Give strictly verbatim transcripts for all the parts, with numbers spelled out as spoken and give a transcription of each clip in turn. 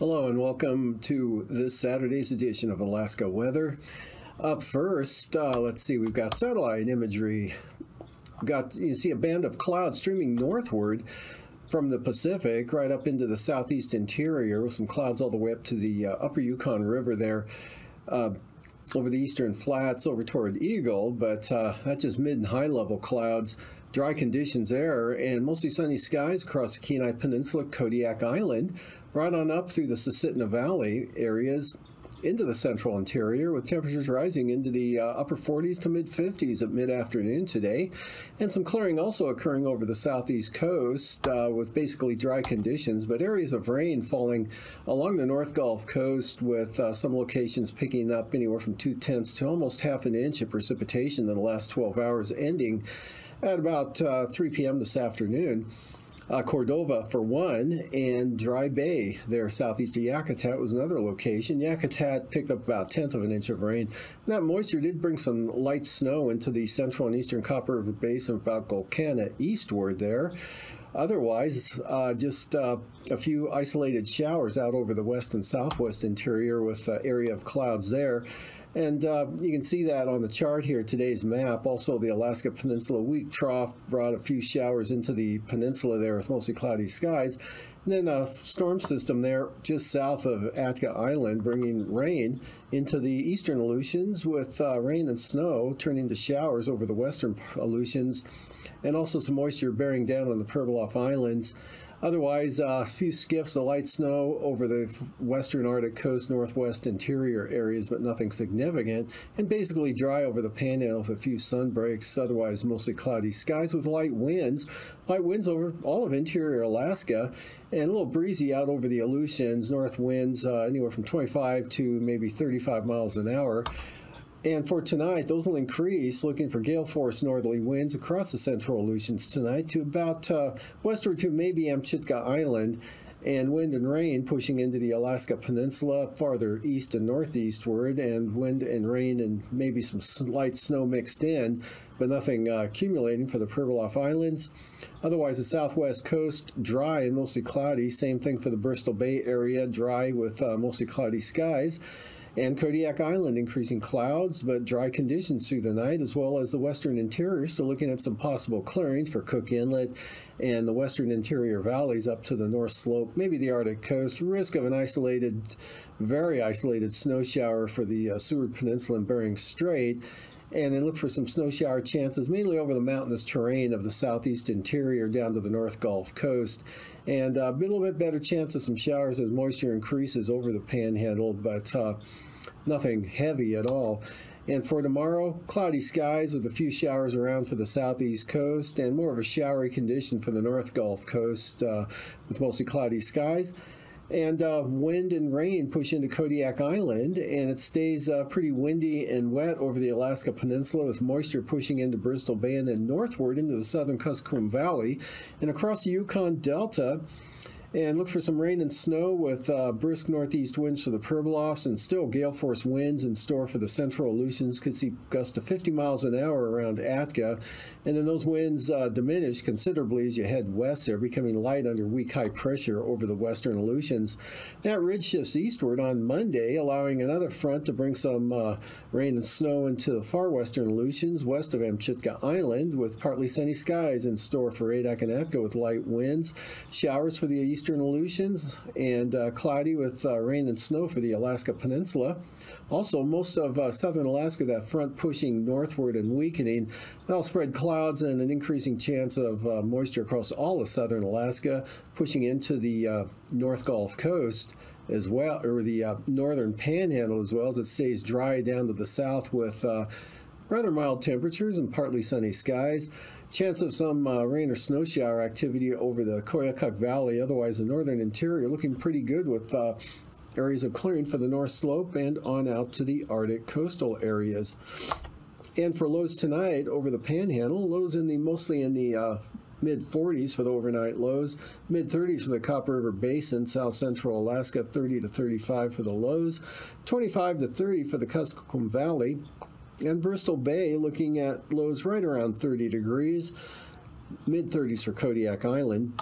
Hello and welcome to this Saturday's edition of Alaska Weather. Up first, uh, let's see, we've got satellite imagery. We've got, you see a band of clouds streaming northward from the Pacific right up into the southeast interior with some clouds all the way up to the uh, upper Yukon River there, uh, over the eastern flats, over toward Eagle, but uh, that's just mid and high level clouds. Dry conditions there and mostly sunny skies across the Kenai Peninsula, Kodiak Island, right on up through the Susitna Valley areas into the central interior, with temperatures rising into the uh, upper forties to mid fifties at mid-afternoon today. And some clearing also occurring over the southeast coast uh, with basically dry conditions, but areas of rain falling along the North Gulf Coast, with uh, some locations picking up anywhere from two-tenths to almost half an inch of precipitation in the last twelve hours, ending at about uh, three p m this afternoon. Uh, Cordova for one, and Dry Bay there southeast of Yakutat was another location. Yakutat picked up about a tenth of an inch of rain. And that moisture did bring some light snow into the central and eastern Copper River Basin about Golconda eastward there. Otherwise, uh, just uh, a few isolated showers out over the west and southwest interior with uh, area of clouds there. And uh, you can see that on the chart here, today's map. Also, the Alaska Peninsula weak trough brought a few showers into the peninsula there with mostly cloudy skies. And then a storm system there just south of Atka Island bringing rain into the eastern Aleutians, with uh, rain and snow turning to showers over the western Aleutians, and also some moisture bearing down on the Pribilof Islands. Otherwise, a uh, few skiffs of light snow over the western Arctic coast, northwest interior areas, but nothing significant, and basically dry over the Panhandle with a few sun breaks. Otherwise, mostly cloudy skies with light winds. Light winds over all of interior Alaska, and a little breezy out over the Aleutians. North winds uh, anywhere from twenty-five to maybe thirty-five miles an hour. And for tonight, those will increase, looking for gale force northerly winds across the central Aleutians tonight to about uh, westward to maybe Amchitka Island, and wind and rain pushing into the Alaska Peninsula farther east and northeastward, and wind and rain and maybe some light snow mixed in, but nothing uh, accumulating for the Pribilof Islands. Otherwise, the southwest coast dry and mostly cloudy. Same thing for the Bristol Bay area, dry with uh, mostly cloudy skies. And Kodiak Island, increasing clouds, but dry conditions through the night, as well as the western interior. So looking at some possible clearing for Cook Inlet and the western interior valleys up to the north slope, maybe the Arctic coast. Risk of an isolated, very isolated snow shower for the uh, Seward Peninsula and Bering Strait. And then look for some snow shower chances, mainly over the mountainous terrain of the southeast interior down to the North Gulf Coast. And a little bit better chance of some showers as moisture increases over the Panhandle, but uh, nothing heavy at all. And for tomorrow, cloudy skies with a few showers around for the southeast coast, and more of a showery condition for the North Gulf Coast uh, with mostly cloudy skies. And uh, wind and rain push into Kodiak Island, and it stays uh, pretty windy and wet over the Alaska Peninsula, with moisture pushing into Bristol Bay and then northward into the southern Kuskokwim Valley and across the Yukon Delta. And look for some rain and snow with uh, brisk northeast winds for the Pribilofs, and still gale force winds in store for the central Aleutians. Could see gusts to fifty miles an hour around Atka. And then those winds uh, diminish considerably as you head west. They're becoming light under weak high pressure over the western Aleutians. That ridge shifts eastward on Monday, allowing another front to bring some uh, rain and snow into the far western Aleutians west of Amchitka Island, with partly sunny skies in store for Adak and Atka with light winds. Showers for the east Eastern Aleutians, and uh, cloudy with uh, rain and snow for the Alaska Peninsula. Also, most of uh, southern Alaska, that front pushing northward and weakening. That'll spread clouds and an increasing chance of uh, moisture across all of southern Alaska, pushing into the uh, North Gulf Coast as well, or the uh, northern Panhandle as well, as it stays dry down to the south with uh, rather mild temperatures and partly sunny skies. Chance of some uh, rain or snow shower activity over the Koyukuk Valley. Otherwise, the northern interior looking pretty good, with uh, areas of clearing for the north slope and on out to the Arctic coastal areas. And for lows tonight over the Panhandle, lows in the mostly in the uh, mid forties for the overnight lows, mid thirties for the Copper River Basin, south central Alaska, thirty to thirty-five for the lows, twenty-five to thirty for the Kuskokwim Valley. And Bristol Bay looking at lows right around thirty degrees, mid thirties for Kodiak Island.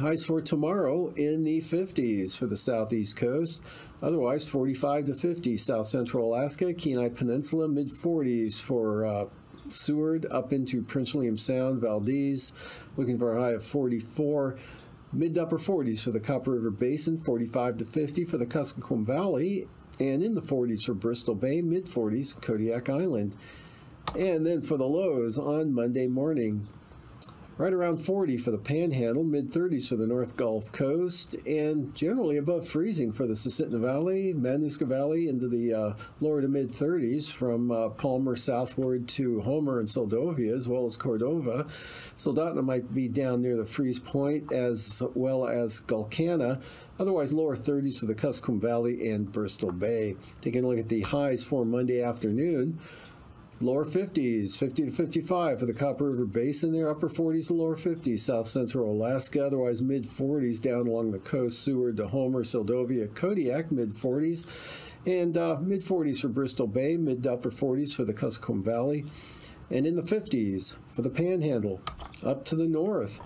Highs for tomorrow in the fifties for the southeast coast. Otherwise, forty-five to fifty south central Alaska, Kenai Peninsula, mid forties for uh, Seward up into Prince William Sound, Valdez, looking for a high of forty-four. Mid to upper forties for the Copper River Basin, forty-five to fifty for the Kuskokwim Valley, and in the forties for Bristol Bay, mid forties, Kodiak Island. And then for the lows on Monday morning, right around forty for the Panhandle, mid thirties for the North Gulf Coast, and generally above freezing for the Susitna Valley, Manusca Valley, into the uh, lower to mid thirties from uh, Palmer southward to Homer and Soldovia, as well as Cordova. Soldotna might be down near the freeze point, as well as Gulcana. Otherwise, lower thirties for the Kuskokwim Valley and Bristol Bay. Taking a look at the highs for Monday afternoon. Lower fifties, fifty to fifty-five for the Copper River Basin there, upper forties to lower fifties, south central Alaska, otherwise mid forties down along the coast, Seward to Homer, Soldovia, Kodiak, mid forties, and uh, mid forties for Bristol Bay, mid to upper forties for the Kuskokwim Valley, and in the fifties for the Panhandle, up to the north.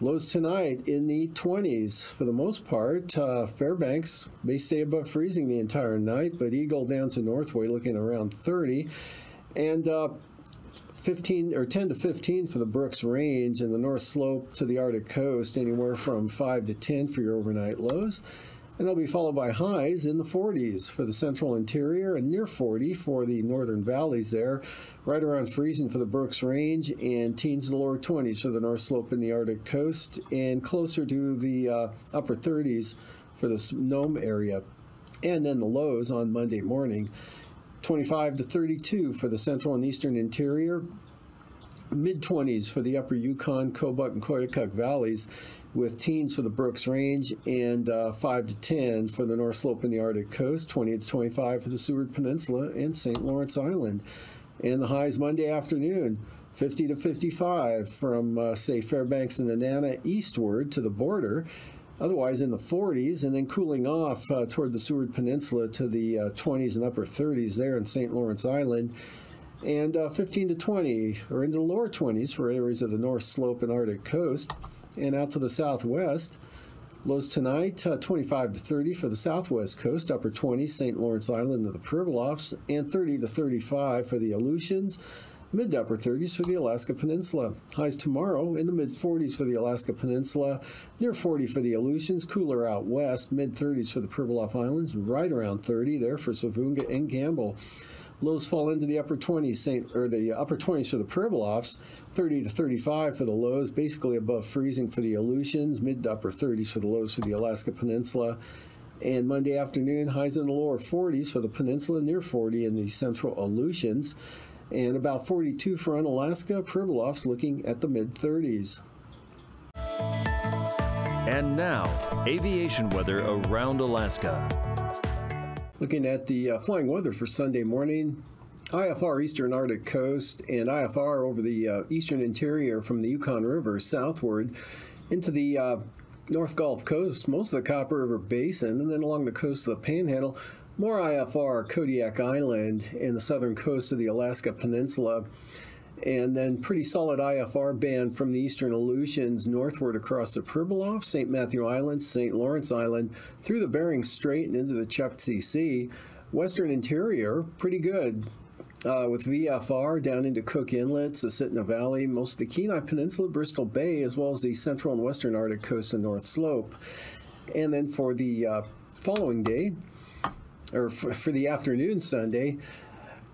Lows tonight in the twenties for the most part. Uh, Fairbanks may stay above freezing the entire night, but Eagle down to Northway looking around thirty. And uh, fifteen or ten to fifteen for the Brooks Range and the North Slope to the Arctic Coast, anywhere from five to ten for your overnight lows. And they'll be followed by highs in the forties for the central interior and near forty for the northern valleys there, right around freezing for the Brooks Range, and teens to lower twenties for the North Slope and the Arctic Coast, and closer to the uh, upper thirties for the Nome area. And then the lows on Monday morning. twenty-five to thirty-two for the central and eastern interior, mid twenties for the upper Yukon, Kobuk, and Koyukuk valleys, with teens for the Brooks Range and uh, five to ten for the North Slope and the Arctic Coast, twenty to twenty-five for the Seward Peninsula and Saint Lawrence Island. And the highs Monday afternoon, fifty to fifty-five from, uh, say, Fairbanks and Nenana eastward to the border. Otherwise in the forties, and then cooling off uh, toward the Seward Peninsula to the uh, twenties and upper thirties there in Saint Lawrence Island, and uh, fifteen to twenty, or into the lower twenties for areas of the North Slope and Arctic Coast, and out to the southwest. Lows tonight, uh, twenty-five to thirty for the southwest coast, upper twenties, Saint Lawrence Island and the Pribilofs, and thirty to thirty-five for the Aleutians, mid to upper thirties for the Alaska Peninsula. Highs tomorrow in the mid forties for the Alaska Peninsula, near forty for the Aleutians, cooler out west, mid thirties for the Pribilof Islands, right around thirty there for Savunga and Campbell. Lows fall into the upper twenties, Saint, or the upper twenties for the Pribilofs, thirty to thirty-five for the lows, basically above freezing for the Aleutians, mid to upper thirties for the lows for the Alaska Peninsula. And Monday afternoon, highs in the lower forties for the Peninsula, near forty in the central Aleutians, and about forty-two for Unalaska, Pribilofs looking at the mid thirties. And now, aviation weather around Alaska. Looking at the uh, flying weather for Sunday morning, I F R eastern Arctic coast and I F R over the uh, eastern interior from the Yukon River southward into the uh, North Gulf Coast, most of the Copper River Basin, and then along the coast of the Panhandle. More I F R, Kodiak Island, and the southern coast of the Alaska Peninsula. And then pretty solid I F R band from the eastern Aleutians northward across the Pribilof, Saint Matthew Island, Saint Lawrence Island, through the Bering Strait and into the Chukchi Sea. Western interior, pretty good, uh, with V F R down into Cook Inlet, Susitna Valley, most of the Kenai Peninsula, Bristol Bay, as well as the central and western Arctic coast and North Slope. And then for the uh, following day, or for the afternoon Sunday,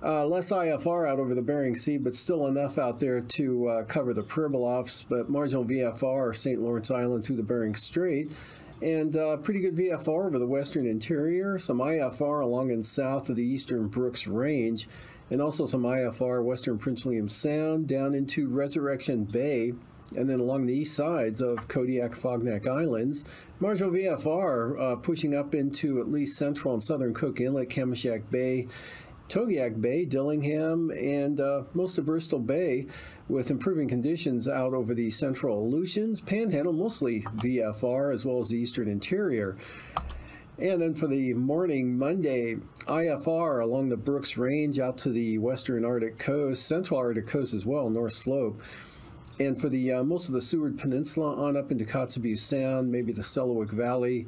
uh, less I F R out over the Bering Sea, but still enough out there to uh, cover the Pribilofs, but marginal V F R, Saint Lawrence Island through the Bering Strait, and uh, pretty good V F R over the western interior, some I F R along and south of the eastern Brooks Range, and also some I F R western Prince William Sound down into Resurrection Bay, and then along the east sides of Kodiak, Fognak Islands. Marginal V F R uh, pushing up into at least central and southern Cook Inlet, Kamishak Bay, Togiak Bay, Dillingham, and uh, most of Bristol Bay, with improving conditions out over the central Aleutians, Panhandle, mostly V F R, as well as the eastern interior. And then for the morning Monday, I F R along the Brooks Range out to the western Arctic coast, central Arctic coast as well, North Slope. and for the uh, most of the Seward Peninsula on up into Kotzebue Sound, maybe the Selawik Valley,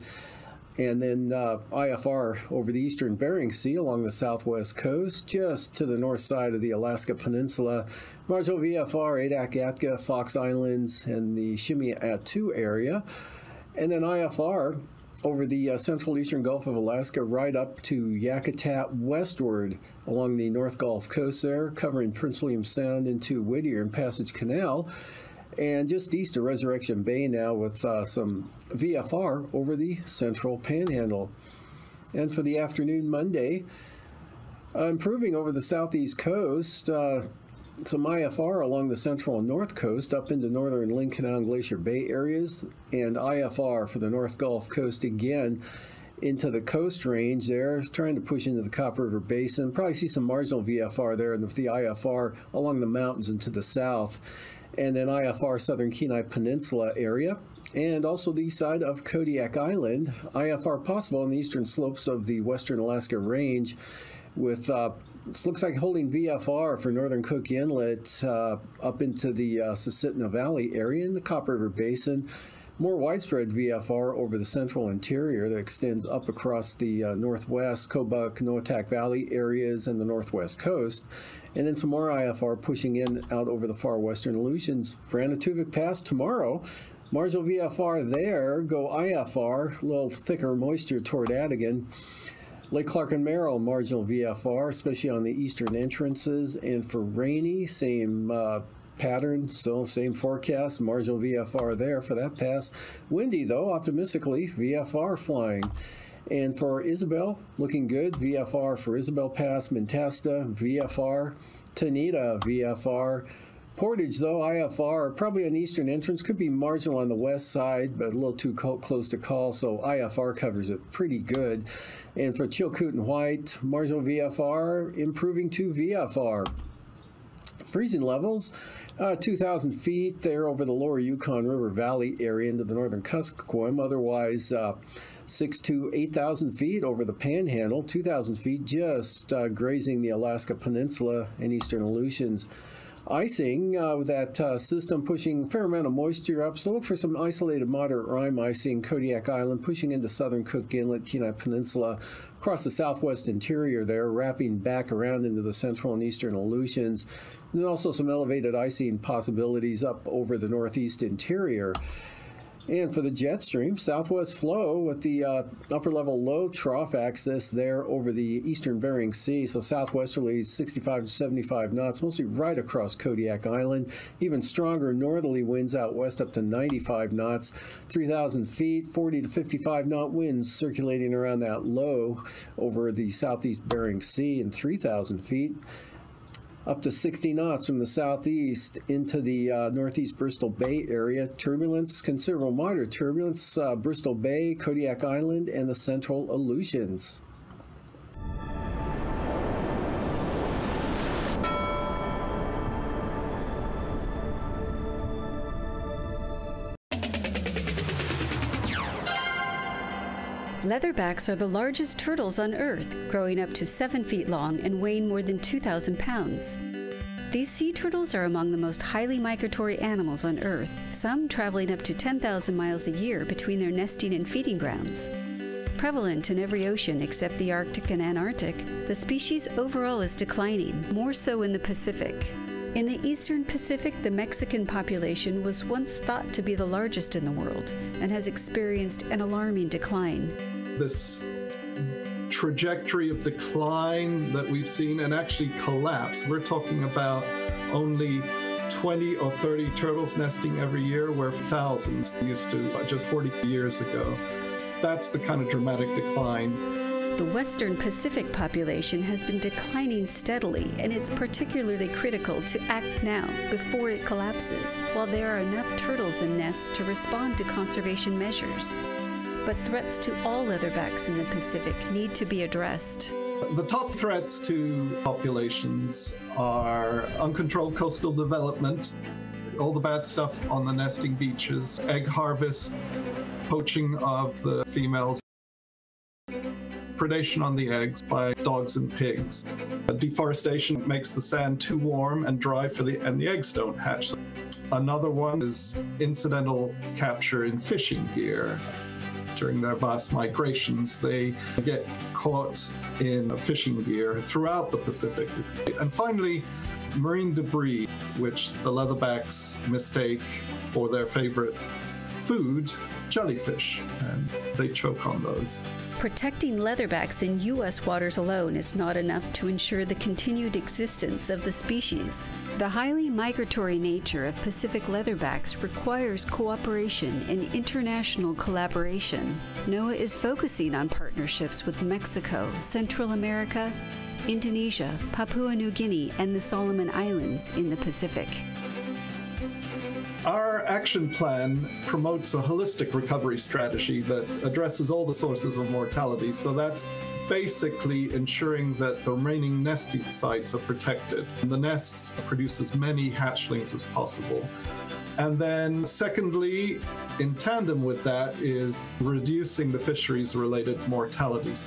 and then uh, I F R over the eastern Bering Sea along the southwest coast, just to the north side of the Alaska Peninsula, marginal V F R, Adak, Atka, Fox Islands, and the Shimei-Atu area, and then I F R over the uh, central eastern Gulf of Alaska right up to Yakutat westward along the North Gulf coast there, covering Prince William Sound into Whittier and Passage Canal, and just east of Resurrection Bay now with uh, some V F R over the central panhandle. And for the afternoon Monday, uh, improving over the southeast coast, uh, some I F R along the central and north coast up into northern Lynn Canal and Glacier Bay areas, and I F R for the North Gulf coast again into the coast range there, trying to push into the Copper River Basin. Probably see some marginal V F R there, and with the I F R along the mountains and to the south, and then I F R southern Kenai Peninsula area, and also the east side of Kodiak Island. I F R possible on the eastern slopes of the western Alaska range, with uh, it looks like holding V F R for northern Cook Inlet uh, up into the uh, Susitna Valley area in the Copper River Basin. More widespread V F R over the central interior that extends up across the uh, northwest Kobuk, Noatak Valley areas and the northwest coast. And then some more I F R pushing in out over the far western Aleutians. For Anatuvuk Pass tomorrow, marginal V F R there, go I F R, a little thicker moisture toward Adigan. Lake Clark and Merrill, marginal V F R, especially on the eastern entrances. And for Rainy, same uh, pattern, so same forecast, marginal V F R there for that pass. Windy, though, optimistically, V F R flying. And for Isabel, looking good, V F R for Isabel Pass, Mentasta, V F R, Tanita, V F R. Portage, though, I F R, probably on the eastern entrance, could be marginal on the west side, but a little too close to call, so I F R covers it pretty good. And for Chilkoot and White, marginal V F R, improving to V F R. Freezing levels, uh, two thousand feet there over the lower Yukon River Valley area into the northern Kuskokwim, otherwise uh, six to eight thousand feet over the Panhandle, two thousand feet just uh, grazing the Alaska Peninsula and eastern Aleutians. Icing uh, with that uh, system pushing a fair amount of moisture up, so look for some isolated moderate rime icing, Kodiak Island, pushing into southern Cook Inlet, Kenai Peninsula, across the southwest interior there, wrapping back around into the central and eastern Aleutians, and then also some elevated icing possibilities up over the northeast interior. And for the jet stream, southwest flow with the uh, upper level low trough axis there over the eastern Bering Sea. So southwesterly sixty-five to seventy-five knots, mostly right across Kodiak Island. Even stronger northerly winds out west up to ninety-five knots, three thousand feet, forty to fifty-five knot winds circulating around that low over the southeast Bering Sea and three thousand feet. Up to sixty knots from the southeast into the uh, northeast Bristol Bay area. Turbulence, considerable moderate turbulence, uh, Bristol Bay, Kodiak Island, and the central Aleutians. Leatherbacks are the largest turtles on Earth, growing up to seven feet long and weighing more than two thousand pounds. These sea turtles are among the most highly migratory animals on Earth, some traveling up to ten thousand miles a year between their nesting and feeding grounds. Prevalent in every ocean except the Arctic and Antarctic, the species overall is declining, more so in the Pacific. In the eastern Pacific, the Mexican population was once thought to be the largest in the world and has experienced an alarming decline. This trajectory of decline that we've seen, and actually collapse, we're talking about only twenty or thirty turtles nesting every year, where thousands used to just forty years ago. That's the kind of dramatic decline. The Western Pacific population has been declining steadily, and it's particularly critical to act now before it collapses, while there are enough turtles and nests to respond to conservation measures. But threats to all leatherbacks in the Pacific need to be addressed. The top threats to populations are uncontrolled coastal development, all the bad stuff on the nesting beaches, egg harvest, poaching of the females, predation on the eggs by dogs and pigs. Deforestation makes the sand too warm and dry for the, and the eggs don't hatch. Another one is incidental capture in fishing gear. During their vast migrations, they get caught in fishing gear throughout the Pacific. And finally, marine debris, which the leatherbacks mistake for their favorite food, jellyfish, and they choke on those. Protecting leatherbacks in U S waters alone is not enough to ensure the continued existence of the species. The highly migratory nature of Pacific leatherbacks requires cooperation and international collaboration. NOAA is focusing on partnerships with Mexico, Central America, Indonesia, Papua New Guinea, and the Solomon Islands in the Pacific. Our action plan promotes a holistic recovery strategy that addresses all the sources of mortality, so that's basically ensuring that the remaining nesting sites are protected. And the nests produce as many hatchlings as possible. And then secondly, in tandem with that, is reducing the fisheries-related mortalities.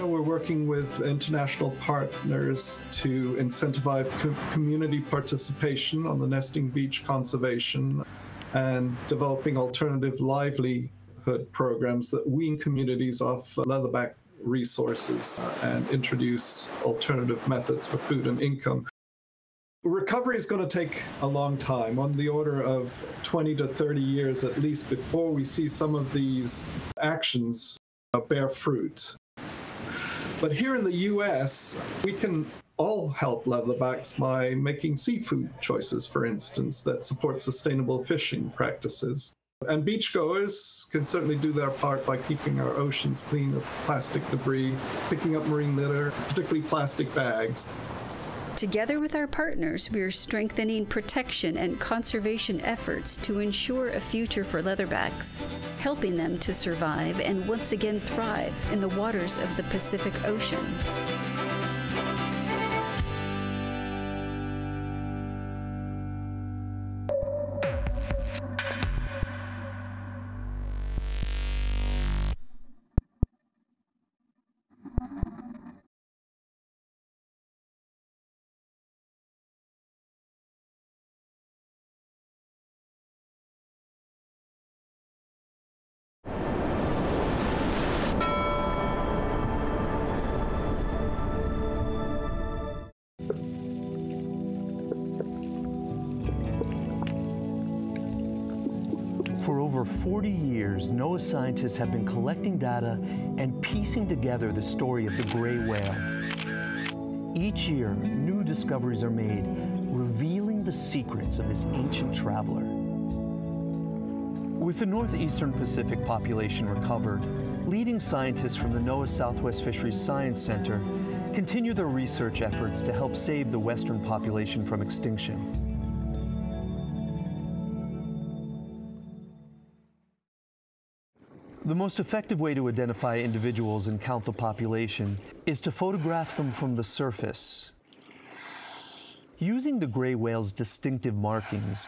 We're working with international partners to incentivize co community participation on the nesting beach conservation and developing alternative livelihood programs that wean communities off leatherback resources and introduce alternative methods for food and income. Recovery is going to take a long time, on the order of twenty to thirty years at least, before we see some of these actions bear fruit. But here in the U S, we can all help leatherbacks by making seafood choices, for instance, that support sustainable fishing practices. And beachgoers can certainly do their part by keeping our oceans clean of plastic debris, picking up marine litter, particularly plastic bags. Together with our partners, we are strengthening protection and conservation efforts to ensure a future for leatherbacks, helping them to survive and once again thrive in the waters of the Pacific Ocean. For over forty years, NOAA scientists have been collecting data and piecing together the story of the gray whale. Each year, new discoveries are made, revealing the secrets of this ancient traveler. With the northeastern Pacific population recovered, leading scientists from the NOAA Southwest Fisheries Science Center continue their research efforts to help save the western population from extinction. The most effective way to identify individuals and count the population is to photograph them from the surface. Using the gray whale's distinctive markings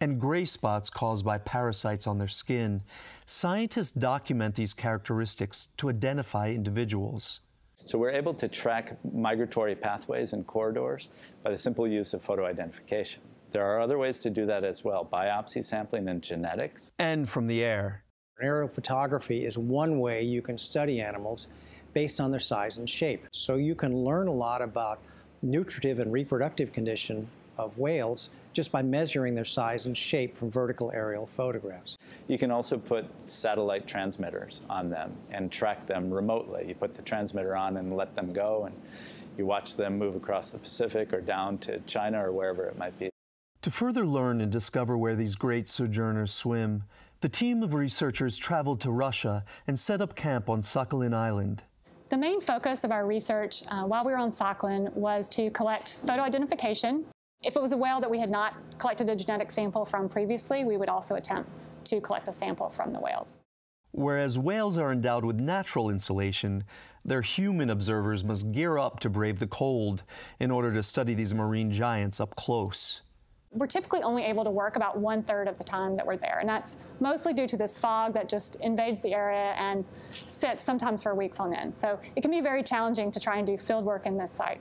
and gray spots caused by parasites on their skin, scientists document these characteristics to identify individuals. So we're able to track migratory pathways and corridors by the simple use of photo identification. There are other ways to do that as well, biopsy sampling and genetics. And from the air. Aerial photography is one way you can study animals based on their size and shape. So you can learn a lot about nutritive and reproductive condition of whales just by measuring their size and shape from vertical aerial photographs. You can also put satellite transmitters on them and track them remotely. You put the transmitter on and let them go, and you watch them move across the Pacific or down to China or wherever it might be. To further learn and discover where these great sojourners swim, the team of researchers traveled to Russia and set up camp on Sakhalin Island. The main focus of our research uh, while we were on Sakhalin was to collect photo identification. If it was a whale that we had not collected a genetic sample from previously, we would also attempt to collect a sample from the whales. Whereas whales are endowed with natural insulation, their human observers must gear up to brave the cold in order to study these marine giants up close. We're typically only able to work about one third of the time that we're there, and that's mostly due to this fog that just invades the area and sits sometimes for weeks on end. So it can be very challenging to try and do field work in this site.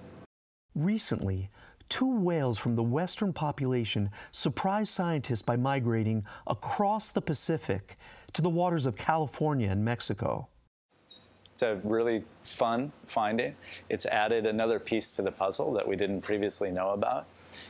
Recently, two whales from the Western population surprised scientists by migrating across the Pacific to the waters of California and Mexico. It's a really fun finding. It's added another piece to the puzzle that we didn't previously know about.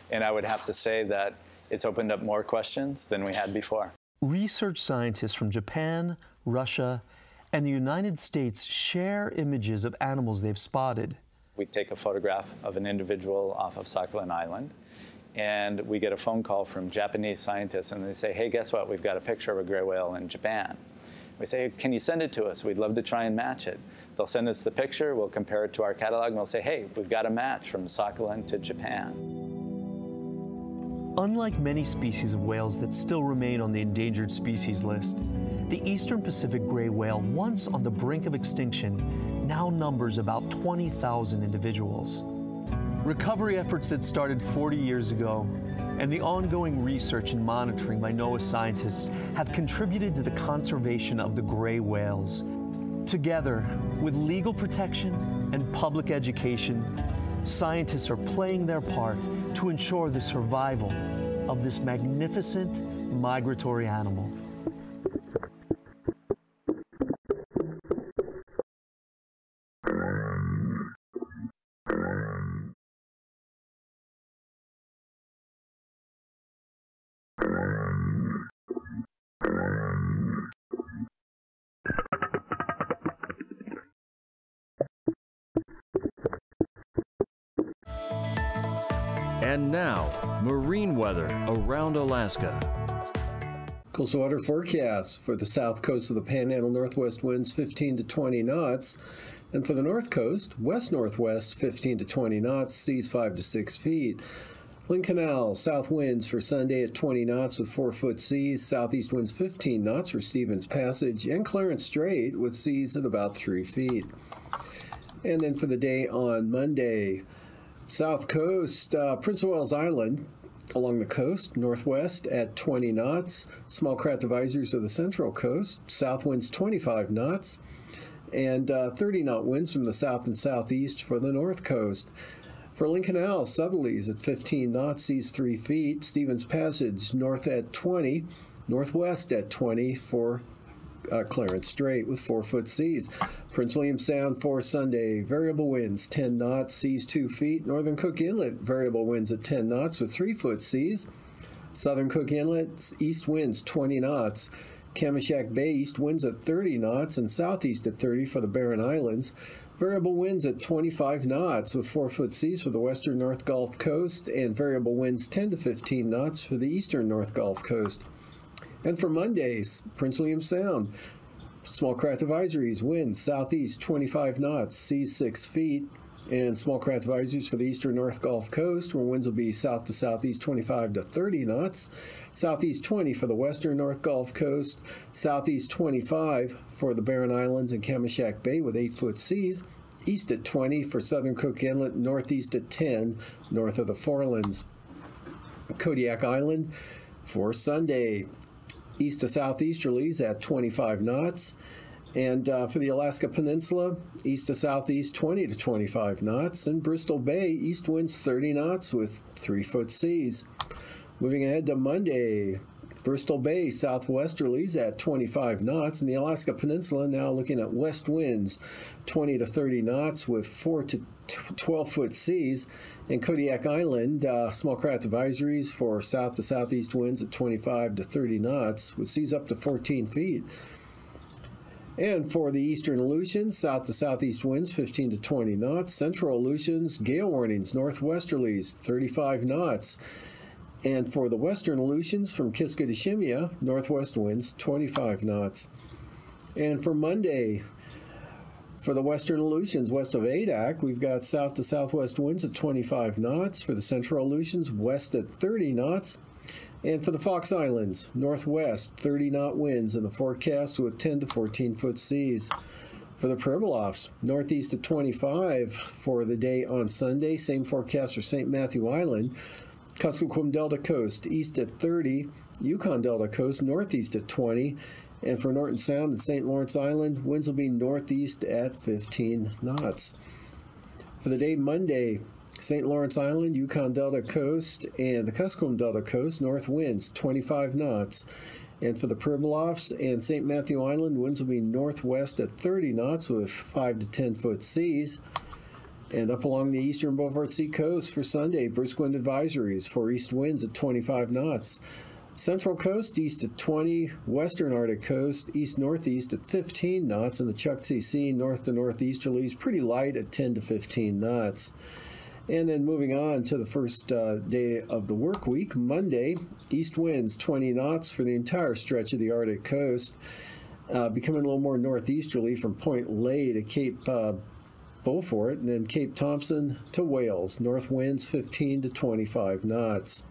And I would have to say that it's opened up more questions than we had before. Research scientists from Japan, Russia, and the United States share images of animals they've spotted. We take a photograph of an individual off of Sakhalin Island, and we get a phone call from Japanese scientists, and they say, hey, guess what? We've got a picture of a gray whale in Japan. We say, can you send it to us? We'd love to try and match it. They'll send us the picture, we'll compare it to our catalog, and we'll say, hey, we've got a match from Sakhalin to Japan. Unlike many species of whales that still remain on the endangered species list, the eastern Pacific gray whale, once on the brink of extinction, now numbers about twenty thousand individuals. Recovery efforts that started forty years ago and the ongoing research and monitoring by NOAA scientists have contributed to the conservation of the gray whales. Together, with legal protection and public education, scientists are playing their part to ensure the survival of this magnificent migratory animal. And now, marine weather around Alaska. Coastal water forecast for the south coast of the Panhandle, northwest winds fifteen to twenty knots. And for the north coast, west-northwest fifteen to twenty knots, seas five to six feet. Lynn Canal, south winds for Sunday at twenty knots with four foot seas, southeast winds fifteen knots for Stevens Passage, and Clarence Strait with seas at about three feet. And then for the day on Monday, south coast, uh, Prince of Wales Island along the coast, northwest at twenty knots. Small craft advisories of the central coast, south winds twenty-five knots, and uh, thirty knot winds from the south and southeast for the north coast. For Lynn Canal, southerlies at fifteen knots, seas three feet. Stevens Passage, north at twenty, northwest at twenty for Uh, Clarence Strait with four foot seas. Prince William Sound for Sunday, variable winds ten knots, seas two feet. Northern Cook Inlet, variable winds at ten knots with three foot seas. Southern Cook Inlet, east winds twenty knots. Kamishak Bay, east winds at thirty knots and southeast at thirty for the Barren Islands. Variable winds at twenty-five knots with four foot seas for the western North Gulf Coast, and variable winds ten to fifteen knots for the eastern North Gulf Coast. And for Mondays, Prince William Sound, small craft advisories, winds southeast twenty-five knots, seas six feet, and small craft advisories for the eastern North Gulf Coast, where winds will be south to southeast twenty-five to thirty knots, southeast twenty for the western North Gulf Coast, southeast twenty-five for the Barren Islands and Kamishak Bay with eight foot seas, east at twenty for southern Cook Inlet, northeast at ten, north of the Forelands. Kodiak Island for Sunday, east to southeasterlies at twenty-five knots, and uh, for the Alaska Peninsula, east to southeast twenty to twenty-five knots, and Bristol Bay, east winds thirty knots with three foot seas. Moving ahead to Monday, Bristol Bay, southwesterlies at twenty-five knots, and the Alaska Peninsula now looking at west winds twenty to thirty knots with four to twelve foot seas, and Kodiak Island, uh, small craft advisories for south to southeast winds at twenty-five to thirty knots with seas up to fourteen feet. And for the eastern Aleutians, south to southeast winds fifteen to twenty knots, central Aleutians, gale warnings, northwesterlies thirty-five knots. And for the western Aleutians, from Kiska to Shimia, northwest winds twenty-five knots. And for Monday, for the western Aleutians, west of Adak, we've got south to southwest winds at twenty-five knots. For the central Aleutians, west at thirty knots. And for the Fox Islands, northwest, thirty knot winds in the forecast with ten to fourteen foot seas. For the Pribilofs, northeast at twenty-five for the day on Sunday, same forecast for Saint Matthew Island. Kuskokwim Delta Coast, east at thirty, Yukon Delta Coast, northeast at twenty, and for Norton Sound and Saint Lawrence Island, winds will be northeast at fifteen knots. For the day Monday, Saint Lawrence Island, Yukon Delta Coast, and the Kuskokwim Delta Coast, north winds twenty-five knots. And for the Pribilofs and Saint Matthew Island, winds will be northwest at thirty knots with five to ten foot seas. And up along the eastern Beaufort Sea coast for Sunday, brisk wind advisories for east winds at twenty-five knots. Central coast east at twenty, western Arctic coast east-northeast at fifteen knots, and the Chukchi Sea north to northeasterlies pretty light at ten to fifteen knots. And then moving on to the first uh, day of the work week, Monday, east winds twenty knots for the entire stretch of the Arctic coast, uh, becoming a little more northeasterly from Point Ley to Cape uh, Beaufort, and then Cape Thompson to Wales, north winds fifteen to twenty-five knots.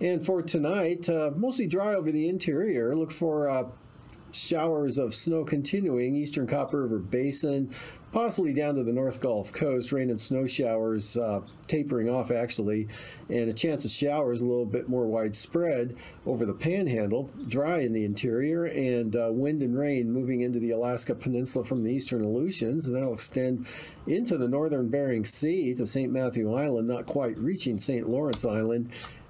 And for tonight, uh, mostly dry over the interior. Look for uh, showers of snow continuing, eastern Copper River Basin, possibly down to the North Gulf Coast, rain and snow showers uh, tapering off actually, and a chance of showers a little bit more widespread over the Panhandle, dry in the interior, and uh, wind and rain moving into the Alaska Peninsula from the eastern Aleutians, and that'll extend into the northern Bering Sea to Saint Matthew Island, not quite reaching Saint Lawrence Island.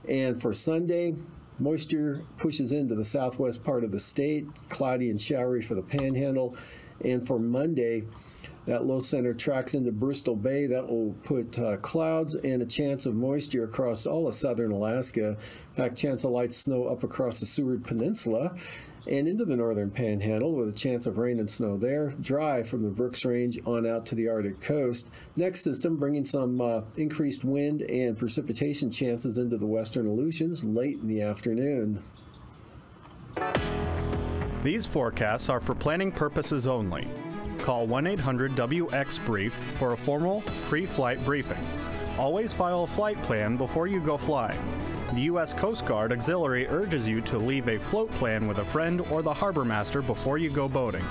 And for Sunday, moisture pushes into the southwest part of the state, cloudy and showery for the Panhandle. And for Monday, that low center tracks into Bristol Bay. That will put uh, clouds and a chance of moisture across all of southern Alaska. In fact, chance of light snow up across the Seward Peninsula and into the northern Panhandle with a chance of rain and snow there. Dry from the Brooks Range on out to the Arctic coast. Next system bringing some uh, increased wind and precipitation chances into the western Aleutians late in the afternoon. These forecasts are for planning purposes only. Call one eight hundred W X brief for a formal pre-flight briefing. Always file a flight plan before you go flying. The U S Coast Guard Auxiliary urges you to leave a float plan with a friend or the harbor master before you go boating.